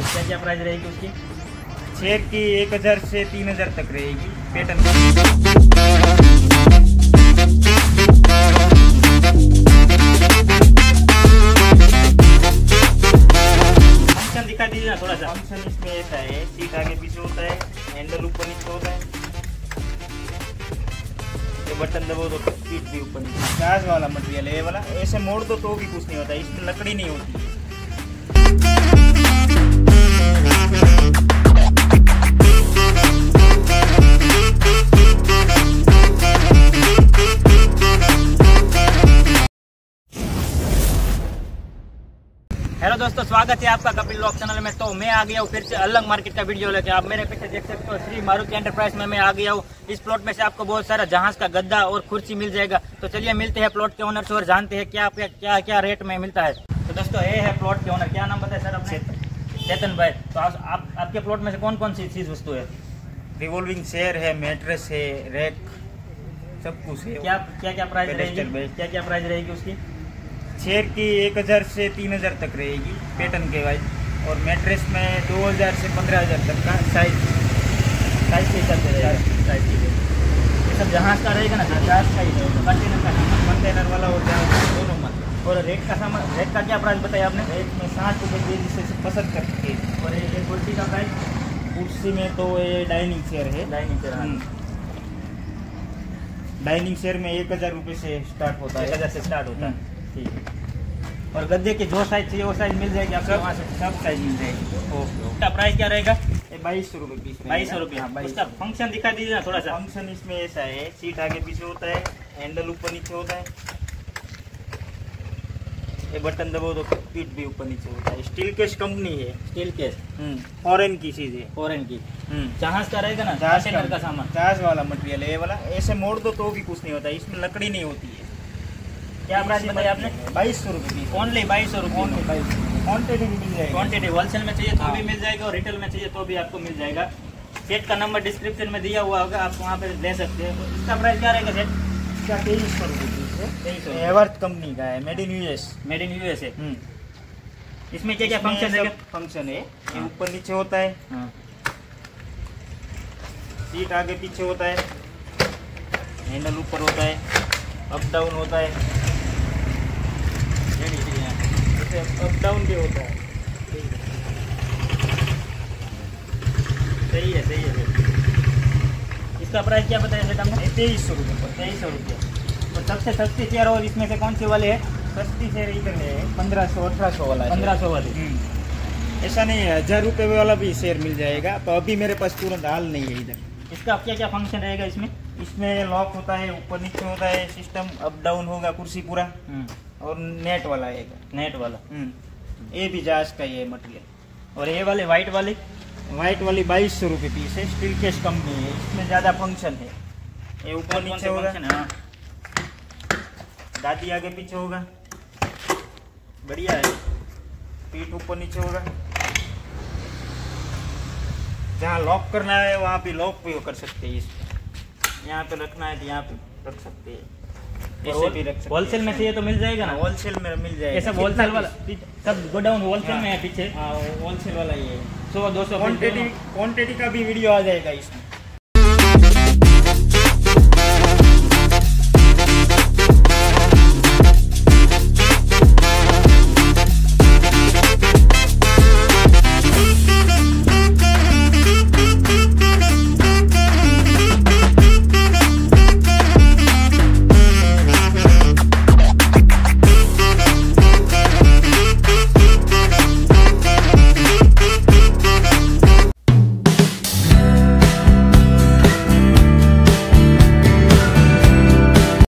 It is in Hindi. क्या क्या प्राइस रहेगी उसकी? शेर की 1000 से 3000 तक रहेगी पैटर्न का। दिखा दीजिए ना थोड़ा सा फंक्शन। इसमें ऐसा है, सीट आगे पीछे होता है, हैंडल ऊपर नीचे होता है, बटन दबो तो सीट भी ऊपर नीचे। कांच वाला मटेरियल है ये वाला। ऐसे मोड़ दो तो भी कुछ नहीं होता, इसमें लकड़ी नहीं होती। हेलो दोस्तों, स्वागत है आपका कपिल व्लॉग चैनल में। तो मैं आ गया हूँ फिर से अलंग मार्केट का वीडियो लेके। आप मेरे पीछे देख सकते हो, श्री एंटरप्राइज में मैं आ गया हूँ। इस प्लॉट में से आपको बहुत सारा जहाज का गद्दा और कुर्सी मिल जाएगा। तो चलिए मिलते हैं प्लॉट के ओनर से और जानते हैं क्या क्या क्या क्या रेट में मिलता है। तो दोस्तों ये है प्लॉट के ओनर। क्या नाम बताए सर अपने? चेतन भाई। तो आपके प्लॉट में से कौन कौन सी चीज वस्तु है? रिवॉल्विंग चेयर है, मैट्रेस है, रैक, सब कुछ है। क्या प्राइस रहेगी? उसकी चेयर की 1000 से 3000 तक रहेगी पैटर्न के वाइज, और मैट्रेस में 2000 से 15000 तक का साइज के हिसाब से रहेगा। ये सब जहाज का रहेगा ना, जहाज का ही रहेगा। कंटेनर का सामान, कंटेनर वाला और जहाज दोनों मत। और रेट का सामान, रेट का क्या प्राइस बताया आपने? रेट में 60 रुपये से 75 के। और ये कुर्सी का प्राइस? कुर्सी में तो ये डाइनिंग चेयर है, डाइनिंग चेयर में 1000 रुपये से स्टार्ट होता है। 1000 से स्टार्ट होता है, ठीक। और गद्दे की जो साइज चाहिए वो साइज मिल जाएगी आपको वहाँ से, सब साइज मिल जाएगी। ओके, प्राइस क्या रहेगा? 2200 रुपये। 2200 रुपये। हाँ, इसका फंक्शन दिखा दीजिए ना थोड़ा सा। फंक्शन इसमें ऐसा है, सीट आगे पीछे होता है, हैंडल ऊपर नीचे होता है, ये बटन दबो तो पीठ भी ऊपर नीचे होता है। स्टीलकेस कंपनी है, स्टीलकेस फॉरेन की चीज़ है, फॉरेन की। जहाज का रहेगा ना, जहाज का सामान, जहाज वाला मटेरियल है ये वाला। ऐसे मोड़ दो तो भी कुछ नहीं होता, इसमें लकड़ी नहीं होती है। क्या प्राइस बताया आपने? 2200 रुपये। ओनली 2200 रुपये। ओनली 2200। क्वान्टिटी भी मिल जाएगी, क्वान्टिटी होलसेल में चाहिए तो भी मिल जाएगा और रिटेल में चाहिए तो भी आपको मिल जाएगा। सेट का नंबर डिस्क्रिप्शन में दिया हुआ होगा, आप वहाँ पे ले सकते हैं। तो इसका प्राइस क्या रहेगा सेट? इसका 2300 रुपये। 2300। एवर्थ कंपनी का है, made in US. Made in US है। इसमें क्या क्या फंक्शन है? फंक्शन है, ऊपर नीचे होता है, सीट आगे पीछे होता है, हैंडल ऊपर होता है, अप डाउन होता है, अप डाउन भी होता है। सही है, सही है। इसका प्राइस क्या बताया सर आपने? 2300 रुपये पर। 2300 रुपये। और सबसे सस्ती चेयर और इसमें से कौन सी वाले है? सस्ती चेयर इधर है 1500 1800 वाला। 1500 वाले। ऐसा नहीं है, 1000 रुपये वाला भी शेयर मिल जाएगा। तो अभी मेरे पास तुरंत हाल नहीं है इधर। इसका क्या क्या फंक्शन रहेगा इसमें? इसमें लॉक होता है, ऊपर नीचे होता है, सिस्टम अप डाउन होगा, कुर्सी पूरा, और नेट वाला है, नेट वाला। ये भी जहाज का ये मटेरियल। और ये वाले वाइट वाली 2200 रुपये पीस है, स्टील केस कंपनी है। इसमें ज़्यादा फंक्शन है, ये ऊपर नीचे होगा, दादी आगे पीछे होगा, बढ़िया है। पीठ ऊपर नीचे होगा, जहाँ लॉक करना है वहाँ भी लॉक भी कर सकते हैं। इसको यहाँ पे रखना है तो यहाँ पे रख सकते हैं। होलसेल में चाहिए तो मिल जाएगा ना, होलसेल में मिल जाएगा। सब होलसेल वाला, सब गोडाउन होलसेल में है पीछे। होलसेल वाला ये 100-200 क्वान्टिटी का भी वीडियो आ जाएगा इसमें।